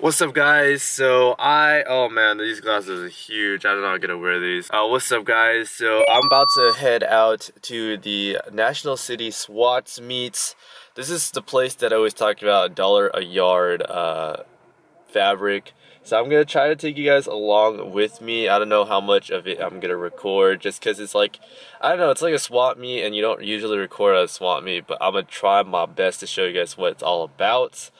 What's up, guys? So oh man, these glasses are huge. I don't know how I'm gonna wear these. What's up, guys? So I'm about to head out to the National City SWATs meets. This is the place that I always talk about, $1 a yard fabric. So I'm gonna try to take you guys along with me. I don't know how much of it I'm gonna record, just cause it's like, I don't know, it's like a swap meet and you don't usually record at a swap meet, but I'm gonna try my best to show you guys what it's all about.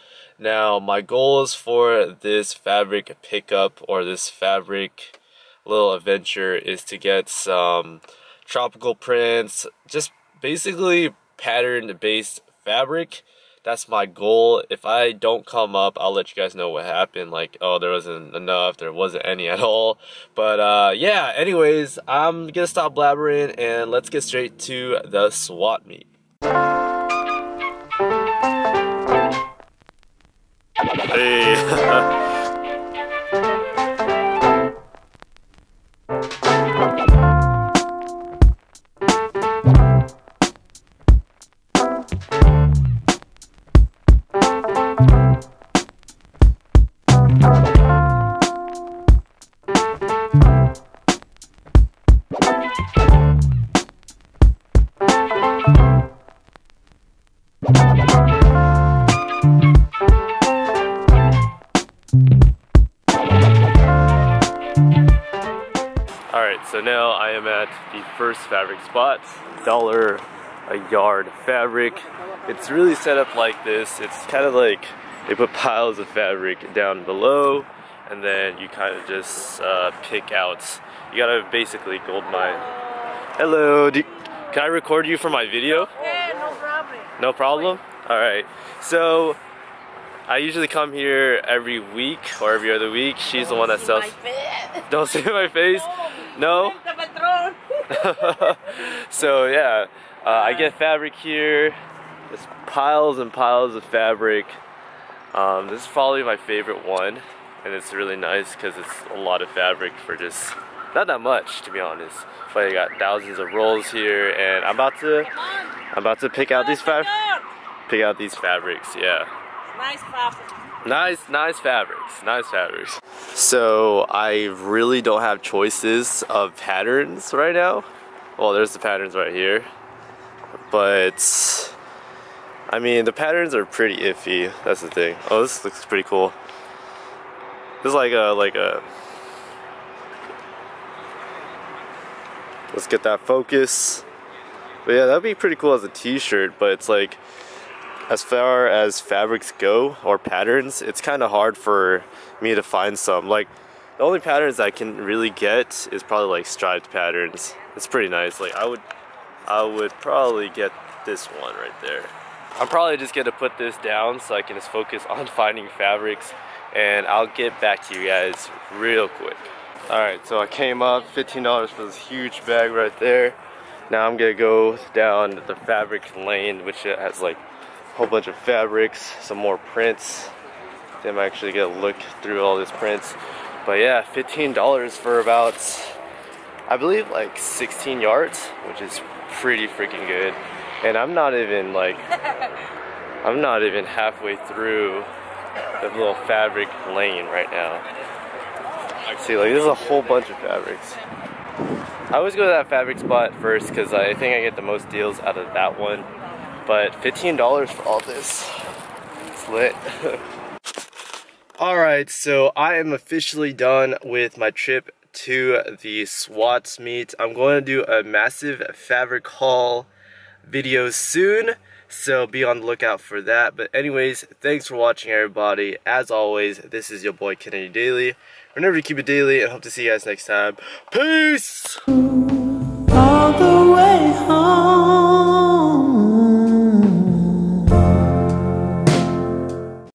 Now, my goals for this fabric pickup or this fabric little adventure is to get some tropical prints, just basically pattern-based fabric. That's my goal. If I don't come up, I'll let you guys know what happened. Like, oh, there wasn't enough, there wasn't any at all. But yeah, anyways, I'm gonna stop blabbering and let's get straight to the SWAT meet. Hey. So now I am at the first fabric spot, $1 a yard fabric. It's really set up like this. It's kind of like they put piles of fabric down below and then you kind of just pick out. You gotta basically gold mine. Hello, can I record you for my video? Yeah, no problem. No problem? Alright, so I usually come here every week or every other week. She's the one that sells. Don't see my face. No? So yeah, I get fabric here. There's piles and piles of fabric. This is probably my favorite one, and it's really nice because it's a lot of fabric for just not that much, to be honest. But I got thousands of rolls here, and I'm about to pick out these fabrics. Yeah. Nice fabrics. Nice fabrics. So I really don't have choices of patterns right now. Well, there's the patterns right here. But I mean, the patterns are pretty iffy. That's the thing. Oh, this looks pretty cool. This is like a. Let's get that focus. But yeah, that'd be pretty cool as a t-shirt. But it's like, as far as fabrics go, or patterns, it's kind of hard for me to find some. Like, the only patterns I can really get is probably like striped patterns. It's pretty nice. Like, I would probably get this one right there. I'm probably just gonna put this down so I can just focus on finding fabrics, and I'll get back to you guys real quick. Alright, so I came up, $15 for this huge bag right there. Now I'm gonna go down the fabric lane, which has like whole bunch of fabrics, some more prints. I'm actually gonna look through all these prints. But yeah, $15 for about, I believe, like 16 yards, which is pretty freaking good. And I'm not even halfway through the little fabric lane right now. See, like, there's a whole bunch of fabrics. I always go to that fabric spot first because I think I get the most deals out of that one. But $15 for all this, it's lit. Alright, so I am officially done with my trip to the SWATs meet. I'm going to do a massive fabric haul video soon, so be on the lookout for that. But anyways, thanks for watching, everybody. As always, this is your boy, Ken Andrew Daily. Remember to keep it daily, and hope to see you guys next time. Peace!